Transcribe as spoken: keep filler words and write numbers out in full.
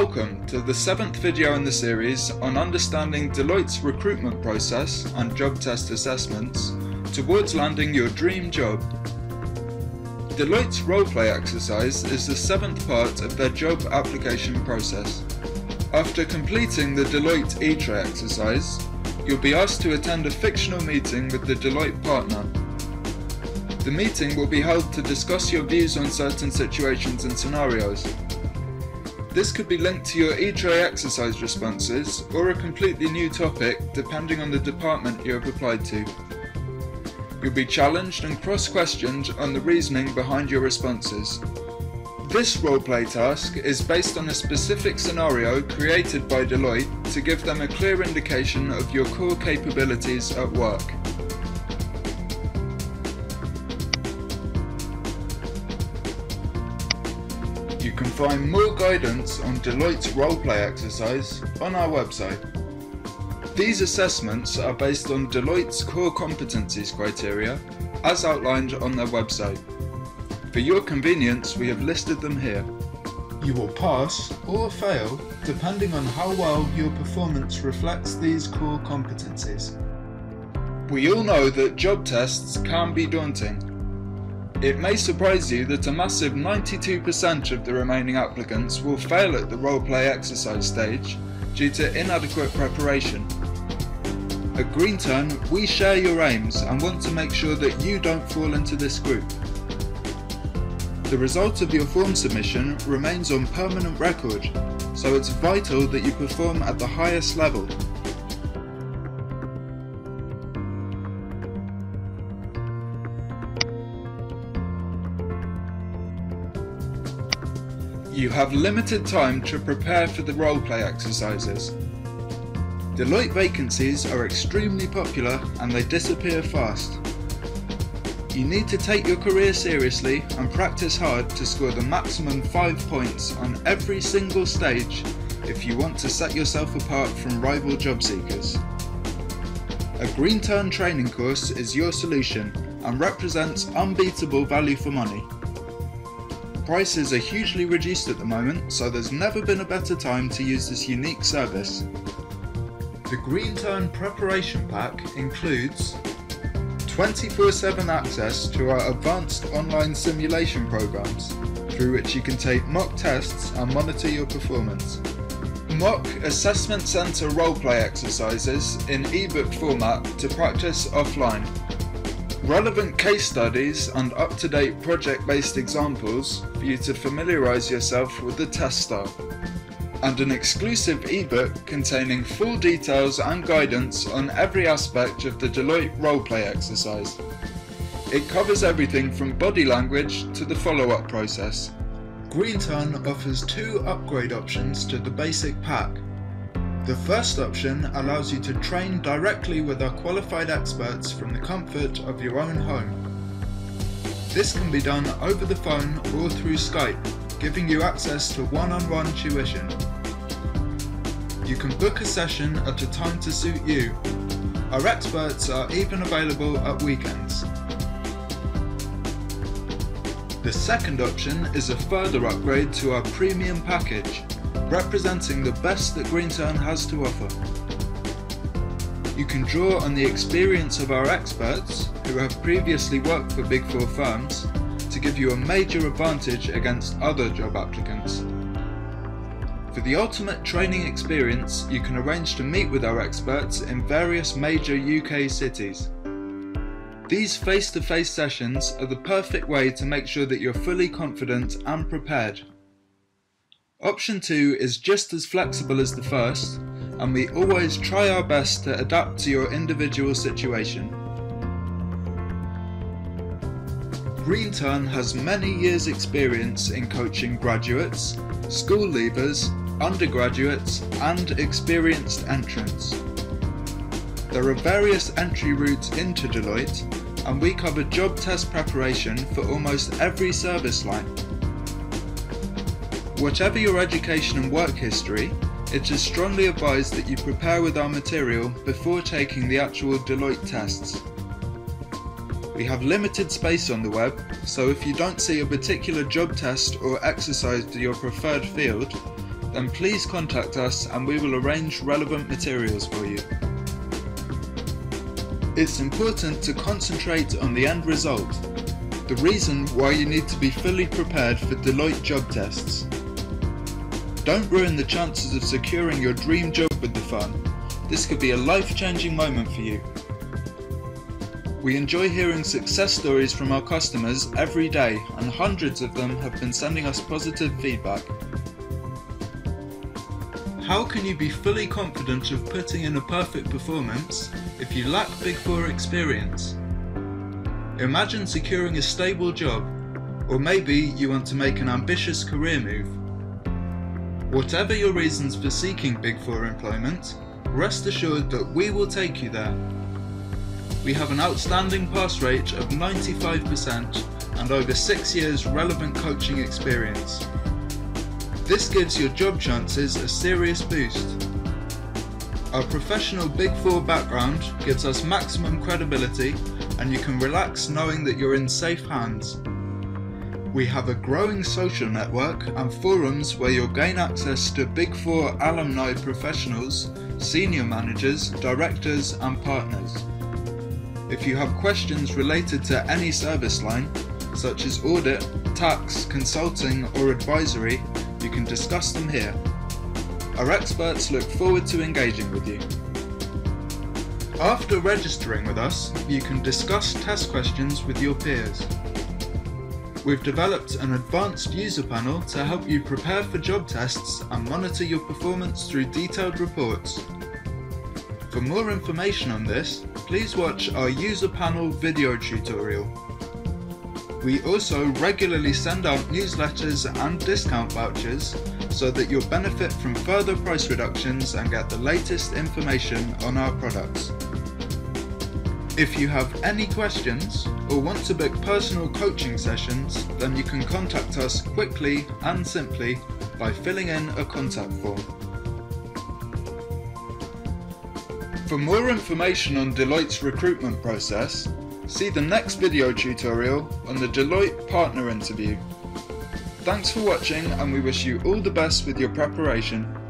Welcome to the seventh video in the series on understanding Deloitte's recruitment process and job test assessments towards landing your dream job. Deloitte's roleplay exercise is the seventh part of their job application process. After completing the Deloitte Etray exercise, you'll be asked to attend a fictional meeting with the Deloitte partner. The meeting will be held to discuss your views on certain situations and scenarios. This could be linked to your Etray exercise responses or a completely new topic depending on the department you have applied to. You'll be challenged and cross-questioned on the reasoning behind your responses. This roleplay task is based on a specific scenario created by Deloitte to give them a clear indication of your core capabilities at work. You can find more guidance on Deloitte's roleplay exercise on our website. These assessments are based on Deloitte's core competencies criteria as outlined on their website. For your convenience, we have listed them here. You will pass or fail depending on how well your performance reflects these core competencies. We all know that job tests can be daunting. It may surprise you that a massive ninety-two percent of the remaining applicants will fail at the roleplay exercise stage due to inadequate preparation. At Green Turn, we share your aims and want to make sure that you don't fall into this group. The result of your form submission remains on permanent record, so it's vital that you perform at the highest level. You have limited time to prepare for the roleplay exercises. Deloitte vacancies are extremely popular and they disappear fast. You need to take your career seriously and practice hard to score the maximum five points on every single stage if you want to set yourself apart from rival job seekers. A Green Turn training course is your solution and represents unbeatable value for money. Prices are hugely reduced at the moment, so there's never been a better time to use this unique service. The Green Turn preparation pack includes twenty-four seven access to our advanced online simulation programs, through which you can take mock tests and monitor your performance. Mock assessment center roleplay exercises in ebook format to practice offline. Relevant case studies and up-to-date project-based examples for you to familiarize yourself with the test style. And an exclusive ebook containing full details and guidance on every aspect of the Deloitte roleplay exercise. It covers everything from body language to the follow-up process. Green Turn offers two upgrade options to the basic pack. The first option allows you to train directly with our qualified experts from the comfort of your own home. This can be done over the phone or through Skype, giving you access to one-on-one tuition. You can book a session at a time to suit you. Our experts are even available at weekends. The second option is a further upgrade to our premium package, representing the best that Green Turn has to offer. You can draw on the experience of our experts, who have previously worked for Big Four firms, to give you a major advantage against other job applicants. For the ultimate training experience, you can arrange to meet with our experts in various major U K cities. These face-to-face sessions are the perfect way to make sure that you're fully confident and prepared. Option two is just as flexible as the first, and we always try our best to adapt to your individual situation. Green Turn has many years' experience in coaching graduates, school leavers, undergraduates, and experienced entrants. There are various entry routes into Deloitte, and we cover job test preparation for almost every service line. Whatever your education and work history, it is strongly advised that you prepare with our material before taking the actual Deloitte tests. We have limited space on the web, so if you don't see a particular job test or exercise to your preferred field, then please contact us and we will arrange relevant materials for you. It's important to concentrate on the end result, the reason why you need to be fully prepared for Deloitte job tests. Don't ruin the chances of securing your dream job with the firm. This could be a life-changing moment for you. We enjoy hearing success stories from our customers every day, and hundreds of them have been sending us positive feedback. How can you be fully confident of putting in a perfect performance if you lack Big Four experience? Imagine securing a stable job, or maybe you want to make an ambitious career move. Whatever your reasons for seeking Big Four employment, rest assured that we will take you there. We have an outstanding pass rate of ninety-five percent and over six years relevant coaching experience. This gives your job chances a serious boost. Our professional Big Four background gives us maximum credibility, and you can relax knowing that you're in safe hands. We have a growing social network and forums where you'll gain access to Big Four alumni professionals, senior managers, directors and partners. If you have questions related to any service line, such as audit, tax, consulting or advisory, you can discuss them here. Our experts look forward to engaging with you. After registering with us, you can discuss test questions with your peers. We've developed an advanced user panel to help you prepare for job tests and monitor your performance through detailed reports. For more information on this, please watch our user panel video tutorial. We also regularly send out newsletters and discount vouchers so that you'll benefit from further price reductions and get the latest information on our products. If you have any questions or want to book personal coaching sessions, then you can contact us quickly and simply by filling in a contact form. For more information on Deloitte's recruitment process, see the next video tutorial on the Deloitte partner interview. Thanks for watching, and we wish you all the best with your preparation.